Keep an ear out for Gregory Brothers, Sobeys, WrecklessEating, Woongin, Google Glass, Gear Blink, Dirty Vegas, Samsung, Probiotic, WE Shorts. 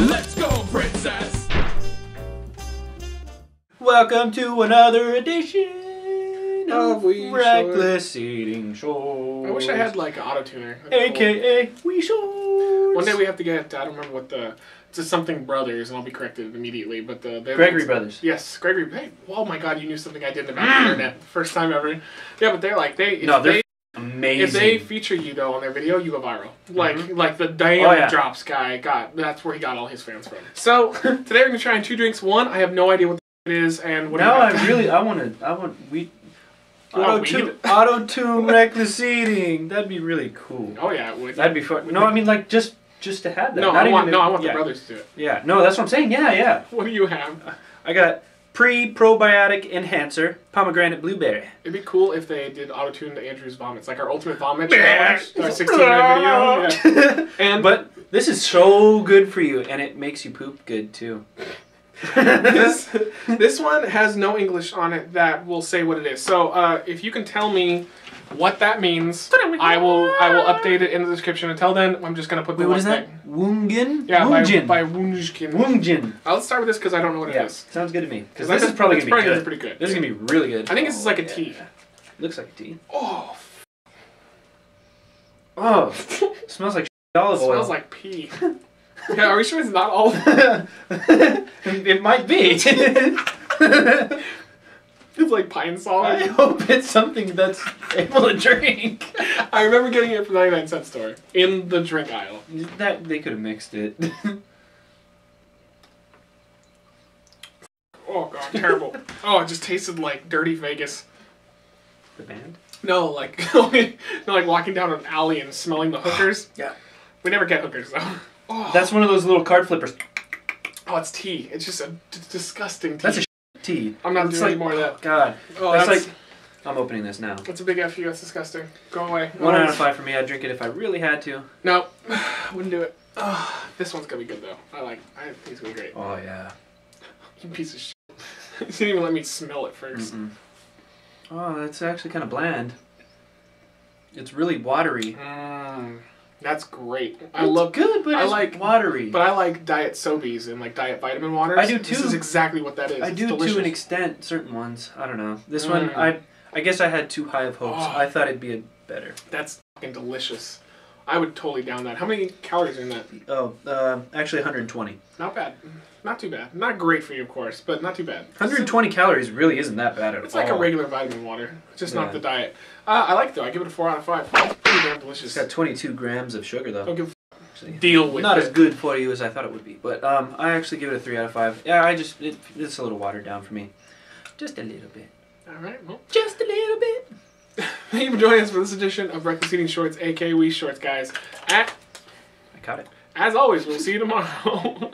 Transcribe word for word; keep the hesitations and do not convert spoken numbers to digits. Let's go, princess! Welcome to another edition of We Reckless Shorts. Eating Shorts. I wish I had like an auto-tuner. A K A We Shorts. One day we have to get, I don't remember what the, it's just something Brothers, and I'll be corrected immediately, but the... Gregory Brothers. Yes, Gregory, hey, oh my god, you knew something I did about the internet. First time ever. Yeah, but they're like, they... No, they're... They, amazing. If they feature you though on their video, you go viral. Like mm-hmm. like the damn oh, yeah. drops guy got. That's where he got all his fans from. So today we're gonna try two drinks. One, I have no idea what the f it is, and what. Now I really I want to I want we auto tune auto tune reckless eating. That'd be really cool. Oh yeah, it would. That'd be fun. No, the, I mean like just just to have that. No, Not I want even, no I want yeah. the Brothers to do it. Yeah, no, that's what I'm saying. Yeah, yeah. What do you have? I got. Pre-probiotic enhancer, pomegranate blueberry. It'd be cool if they did auto-tune to Andrew's vomits, like our ultimate vomit challenge, our sixteen minute video. Yeah. And but this is so good for you, and it makes you poop good too. this this one has no English on it that will say what it is. So uh, if you can tell me what that means, I will I will update it in the description. Until then, I'm just gonna put the Wait, what is that? Woongin? Yeah, Woongin. by, by Woongin. Woongin. I'll start with this because I don't know what it yeah, is. Sounds good to me. Because this is probably gonna be probably good. Is pretty good. This is gonna be really good. I think this is like a yeah. tea. Looks like a tea. Oh. F oh. Smells like olive oil. Smells like pee. Yeah, are we sure it's not all? It might be. It's like pine salt. I hope it's something that's able to drink. I remember getting it from the ninety-nine cent store in the drink aisle. That they could have mixed it. Oh god, terrible. Oh, it just tasted like Dirty Vegas. The band? No, like no, like walking down an alley and smelling the hookers. Yeah. We never get hookers though. Oh. That's one of those little card flippers. Oh, it's tea. It's just a disgusting tea. That's a tea. I'm not it's doing like, any more of that. God. Oh, that's, that's like... I'm opening this now. That's a big F you. That's disgusting. Go away. One out of five for me. I'd drink it if I really had to. No. Wouldn't do it. Oh, this one's going to be good, though. I like I think it's going to be great. Oh, yeah. You piece of shit. You didn't even let me smell it first. Mm-mm. Oh, that's actually kind of bland. It's really watery. Mm. That's great. I it's love good, but I it's like watery. But I like diet Sobeys and like diet vitamin waters. I do too. This is exactly what that is. I it's do delicious. To an extent. Certain ones, I don't know. This mm. one, I I guess I had too high of hopes. Oh, I thought it'd be a better. That's fucking delicious. I would totally down that. How many calories are in that? Oh, uh, actually one hundred twenty. Not bad. Not too bad. Not great for you, of course, but not too bad. one hundred twenty it's, calories really isn't that bad at it's all. It's like a regular vitamin water, just yeah. not the diet. Uh, I like it, though. I give it a four out of five. It's pretty damn delicious. It's got twenty-two grams of sugar, though. Don't give a actually, deal with not it. Not as good for you as I thought it would be, but um, I actually give it a three out of five. Yeah, I just it, it's a little watered down for me. Just a little bit. All right, well. Just a little bit. Thank you for joining us for this edition of Reckless Eating Shorts, aka We Shorts, guys. At, I caught it. As always, we'll see you tomorrow.